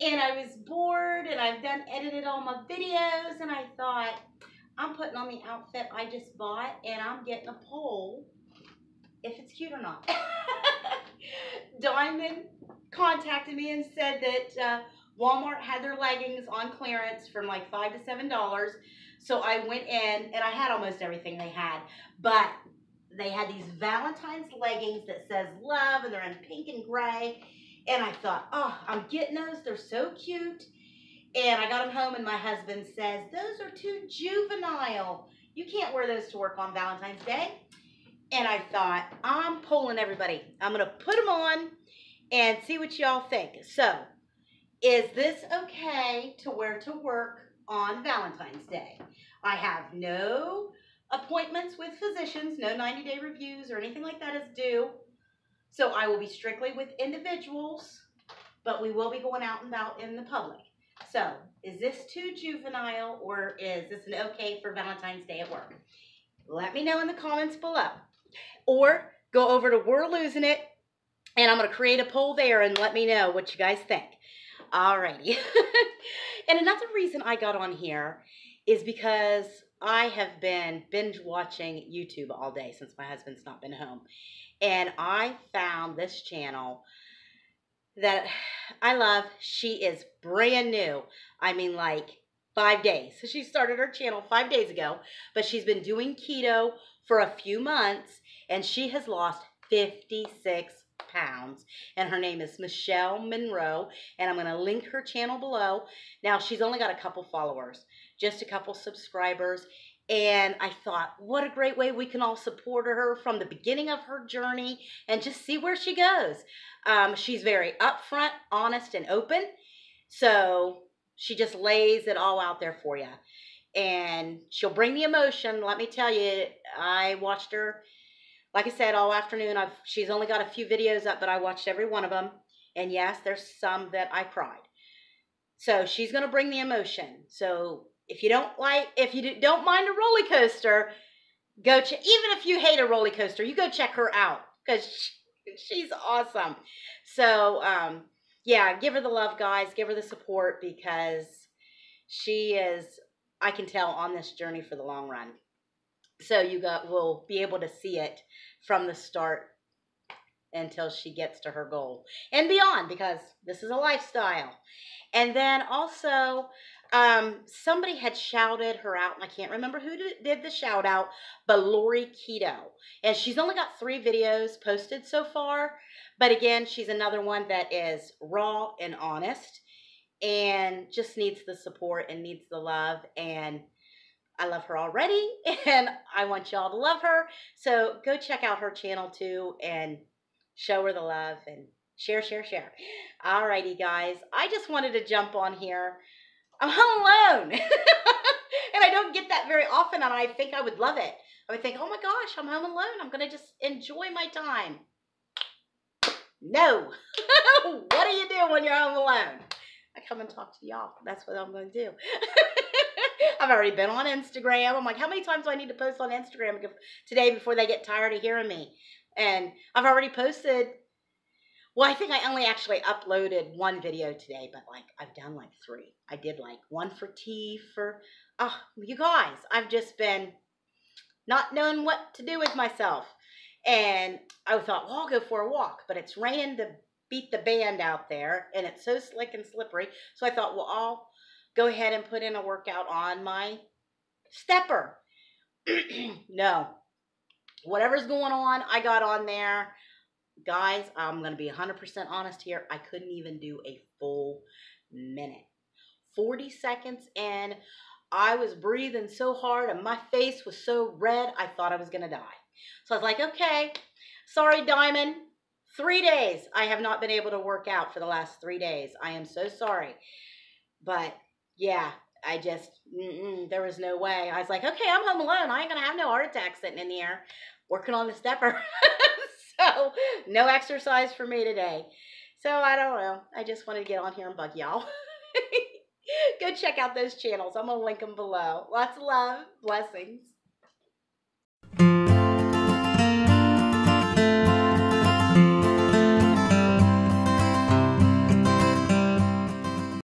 and I was bored, and I've done edited all my videos, and I thought, I'm putting on the outfit I just bought, and I'm getting a poll if it's cute or not. Diamond contacted me and said that Walmart had their leggings on clearance from like $5 to $7. So I went in, and I had almost everything they had, but they had these Valentine's leggings that says love, and they're in pink and gray. And I thought, oh, I'm getting those. They're so cute. And I got them home, and my husband says, those are too juvenile. You can't wear those to work on Valentine's Day. And I thought, I'm polling everybody. I'm going to put them on and see what y'all think. So, is this okay to wear to work on Valentine's Day? I have no appointments with physicians, no 90-day reviews or anything like that is due. So I will be strictly with individuals, but we will be going out and about in the public. So is this too juvenile, or is this an okay for Valentine's Day at work? Let me know in the comments below, or go over to We're Losing It, and I'm going to create a poll there and let me know what you guys think. Alrighty. And another reason I got on here is because I have been binge watching YouTube all day since my husband's not been home. And I found this channel that I love. She is brand new. I mean, like 5 days. So she started her channel 5 days ago, but she's been doing keto for a few months, and she has lost 56 pounds, and her name is Michelle Monroe, and I'm going to link her channel below. Now, she's only got a couple followers, just a couple subscribers, and I thought, what a great way we can all support her from the beginning of her journey and just see where she goes. She's very upfront, honest, and open, so she just lays it all out there for you, and she'll bring the emotion. Let me tell you, I watched her, like I said, all afternoon. She's only got a few videos up, but I watched every one of them. And yes, there's some that I cried. So she's going to bring the emotion. So if you don't mind a roller coaster, go check. Even if you hate a roller coaster, you go check her out, because she's awesome. So yeah, give her the love, guys. Give her the support, because she is, I can tell, on this journey for the long run. So we'll be able to see it from the start until she gets to her goal and beyond, because this is a lifestyle. And then also, somebody had shouted her out, and I can't remember who did the shout out, but Lori Keto. And she's only got 3 videos posted so far, but again, she's another one that is raw and honest and just needs the support and needs the love, and I love her already, and I want y'all to love her. So go check out her channel too, and show her the love, and share, share, share. Alrighty, guys. I just wanted to jump on here. I'm home alone, and I don't get that very often, and I think I would love it. I would think, oh my gosh, I'm home alone. I'm going to just enjoy my time. No. What do you do when you're home alone? I come and talk to y'all. That's what I'm going to do. I've already been on Instagram. I'm like, how many times do I need to post on Instagram today before they get tired of hearing me? And I've already posted, well, I think I only actually uploaded 1 video today, but like I've done like 3. I did like 1 for tea for, oh, you guys, I've just been not knowing what to do with myself. And I thought, well, I'll go for a walk, but it's raining to beat the band out there, and it's so slick and slippery. So I thought, well, I'll go ahead and put in a workout on my stepper. No. Whatever's going on, I got on there. Guys, I'm going to be 100% honest here. I couldn't even do a full minute. 40 seconds in, I was breathing so hard, and my face was so red, I thought I was going to die. So I was like, okay, sorry, Diamond. 3 days. I have not been able to work out for the last 3 days. I am so sorry. But yeah, I just, there was no way. I was like, okay, I'm home alone. I ain't going to have no heart attack sitting in the air working on the stepper. So no exercise for me today. So I don't know. I just wanted to get on here and bug y'all. Go check out those channels. I'm going to link them below. Lots of love. Blessings.